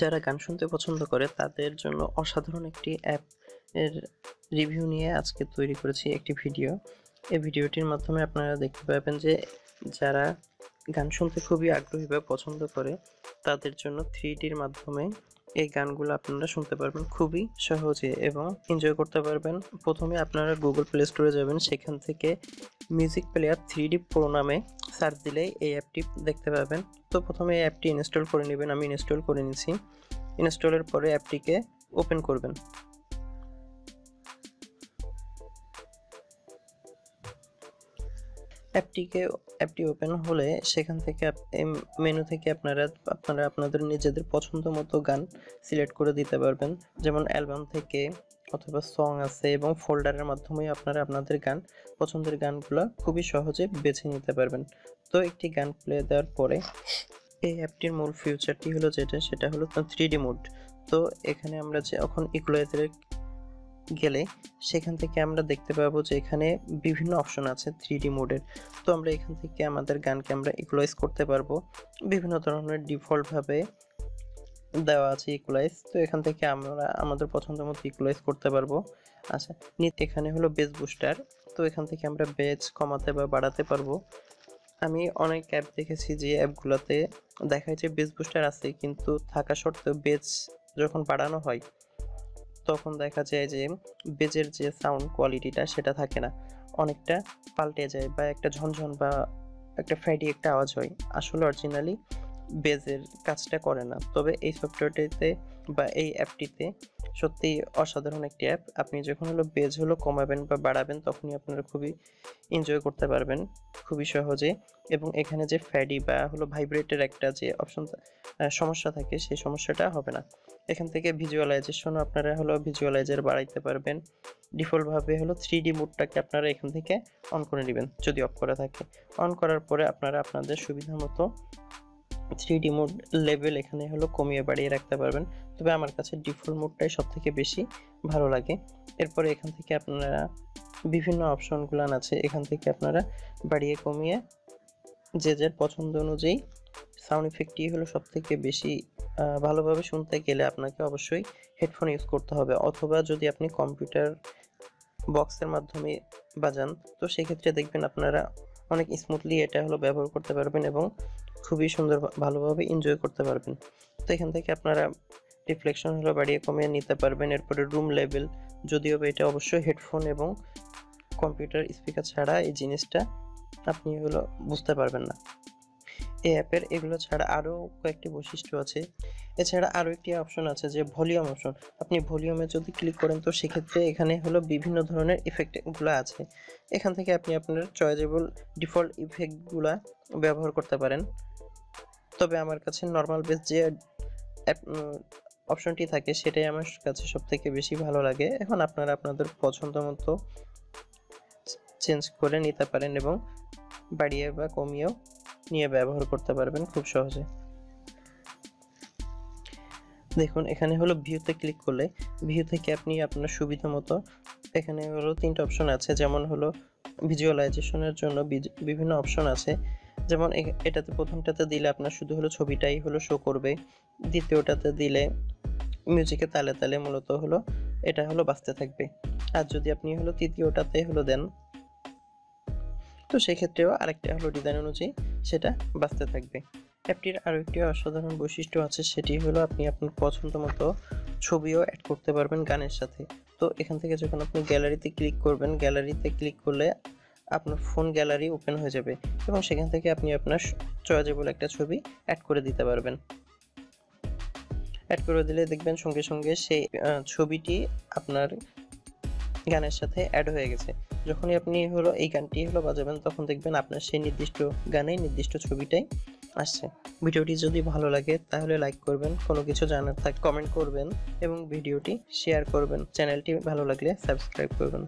যারা গান শুনতে পছন্দ করে তাদের জন্য অসাধারণ একটি অ্যাপ এর রিভিউ নিয়ে আজকে তৈরি করেছি একটি ভিডিও। এই ভিডিওটির মাধ্যমে আপনারা দেখতে পাবেন যে যারা গান শুনতে খুবই আগ্রহী বা পছন্দ করে তাদের জন্য 3Dর মাধ্যমে এই গানগুলো আপনারা শুনতে পারবেন খুবই সহজে এবং এনজয় করতে পারবেন। প্রথমে আপনারা গুগল প্লে স্টোরে যাবেন, সেখান থেকে মিউজিক প্লেয়ার 3D প্রো নামে সার্চ দিলে এই অ্যাপটি দেখতে পাবেন। তো প্রথমে এই অ্যাপটি ইনস্টল করে নেবেন, আমি ইনস্টল করে নিয়েছি। ইনস্টলের পরে অ্যাপটিকে ওপেন করবেন। অ্যাপটি ওপেন হলে সেখান থেকে মেনু থেকে আপনারা আপনাদের নিজেদের পছন্দ মতো গান সিলেক্ট করে দিতে পারবেন, যেমন অ্যালবাম থেকে অথবা সং আছে, এবং ফোল্ডারের মাধ্যমে আপনারা আপনাদের গান পছন্দের গানগুলো খুবই সহজে বেছে নিতে পারবেন। তো একটি গান প্লে দেওয়ার পরে এই অ্যাপটির মূল ফিউচারটি হলো সেটা হলো 3D মোড। তো এখানে আমরা যখন ইকুয়ালাইজারে গেলে সেখান থেকে আমরা দেখতে পাবো যে এখানে বিভিন্ন অপশন আছে 3D মোডের। তো আমরা এখান থেকে আমাদের গানকে আমরা ইকুয়ালাইজ করতে পারবো, বিভিন্ন ধরনের ডিফল্টভাবে দেওয়া আছে ইকুয়ালাইজ। তো এখান থেকে আমরা আমাদের পছন্দ মতো ইকুয়ালাইজ করতে পারবো। আচ্ছা, এখানে হলো বেস বুস্টার। তো এখান থেকে আমরা বেস কমাতে বা বাড়াতে পারবো। আমি অনেক অ্যাপ দেখেছি যে অ্যাপগুলোতে দেখায় যে বেস বুস্টার আছে, কিন্তু থাকা সত্ত্বেও বেস যখন বাড়ানো হয় তখন দেখা যায় যে বেজের যে সাউন্ড কোয়ালিটিটা সেটা থাকে না, অনেকটা পাল্টে যায় বা একটা ঝনঝন বা একটা ফ্যাডি একটা আওয়াজ হয়। আসলে অরিজিনালি বেজের কাজটা করে না। তবে এই সফটওয়্যারটিতে বা এই অ্যাপটিতে সত্যি অসাধারণ একটি অ্যাপ। আপনি যখন বেজ কমাবেন বা বাড়াবেন তখনই আপনারা খুবই এনজয় করতে পারবেন খুবই সহজে। এবং এখানে যে ফ্যাডি বা ভাইব্রেটের একটা যে অপশন সমস্যা থাকে সেই সমস্যাটা হবে না। এখান থেকে ভিজুয়ালাইজেশন আপনারা ভিজুয়ালাইজার বাড়াইতে পারবেন। ডিফল্টভাবে 3D মোডটাকে আপনারা এখান থেকে অন করে নেবেন যদি অফ করা থাকে। অন করার পরে আপনারা আপনাদের সুবিধা মতো 3D মোড লেভেল এখানে কমিয়ে বাড়িয়ে রাখতে পারবেন। তবে আমার কাছে ডিফল্ট মোডটাই সবথেকে বেশি ভালো লাগে। এরপরে এখান থেকে আপনারা বিভিন্ন অপশনগুলো আছে, এখান থেকে আপনারা বাড়িয়ে কমিয়ে যে যার পছন্দ অনুযায়ী সাউন্ড ইফেক্টটি সবথেকে বেশি ভালোভাবে শুনতে গেলে আপনাকে অবশ্যই হেডফোন ইউজ করতে হবে, অথবা যদি আপনি কম্পিউটার বক্সের মাধ্যমে বাজান তো সেক্ষেত্রে দেখবেন আপনারা অনেক স্মুথলি এটা ব্যবহার করতে পারবেন এবং খুবই সুন্দর ভালোভাবে এনজয় করতে পারবেন। তো এখান থেকে আপনারা রিফ্লেকশন বাড়িয়ে কমিয়ে নিতে পারবেন। এরপরে রুম লেভেল, যদিও এটা অবশ্যই হেডফোন এবং কম্পিউটার স্পিকার ছাড়া এই জিনিসটা আপনি বুঝতে পারবেন না এই অ্যাপের। এগুলো ছাড়া আরও কয়েকটি বৈশিষ্ট্য আছে। এছাড়া আরও একটি অপশন আছে যে ভলিউম অপশন। আপনি ভলিউমে যদি ক্লিক করেন তো সেক্ষেত্রে এখানে বিভিন্ন ধরনের ইফেক্টগুলো আছে। এখান থেকে আপনি আপনার চয়েজেবল ডিফল্ট ইফেক্টগুলো ব্যবহার করতে পারেন। তবে আমার কাছে নর্মাল বেস যে অপশনটি থাকে সেটাই আমার কাছে সবথেকে বেশি ভালো লাগে। এখন আপনারা আপনাদের পছন্দ মতো চেঞ্জ করে নিতে পারেন এবং বাড়িয়ে বা কমিয়েও নিয়ে ব্যবহার করতে পারবেন খুব সহজে। দেখুন এখানে ভিউতে ক্লিক করলে ভিউ থেকে আপনি আপনার সুবিধা মতো এখানে তিনটা অপশন আছে, যেমন ভিজুয়ালাইজেশনের জন্য বিভিন্ন অপশন আছে। যেমন এটাতে প্রথমটাতে দিলে আপনার শুধু ছবিটাই শো করবে, দ্বিতীয়টাতে দিলে মিউজিকে তালে তালে মূলত এটা বাজতে থাকবে, আর যদি আপনি তৃতীয়টাতে দেন তো সেক্ষেত্রেও আরেকটা ডিজাইন অনুযায়ী সেটা বাজতে থাকবে। অ্যাপটির আরও একটি অসাধারণ বৈশিষ্ট্য আছে, সেটি আপনি আপনার পছন্দ মতো ছবিও অ্যাড করতে পারবেন গানের সাথে। তো এখান থেকে যখন আপনি গ্যালারিতে ক্লিক করবেন, গ্যালারিতে ক্লিক করলে আপনার ফোন গ্যালারি ওপেন হয়ে যাবে এবং সেখান থেকে আপনি আপনার চয়েজেবল একটা ছবি অ্যাড করে দিতে পারবেন। অ্যাড করে দিলে দেখবেন সঙ্গে সঙ্গে সেই ছবিটি আপনার গানের সাথে অ্যাড হয়ে গেছে। যখনই আপনি এই গানটি বাজাবেন তখন দেখবেন আপনার সেই নির্দিষ্ট গানে নির্দিষ্ট ছবিটাই আসছে। ভিডিওটি যদি ভালো লাগে তাহলে লাইক করবেন, কোনো কিছু জানার থাকলে কমেন্ট করবেন এবং ভিডিওটি শেয়ার করবেন। চ্যানেলটি ভালো লাগলে সাবস্ক্রাইব করবেন।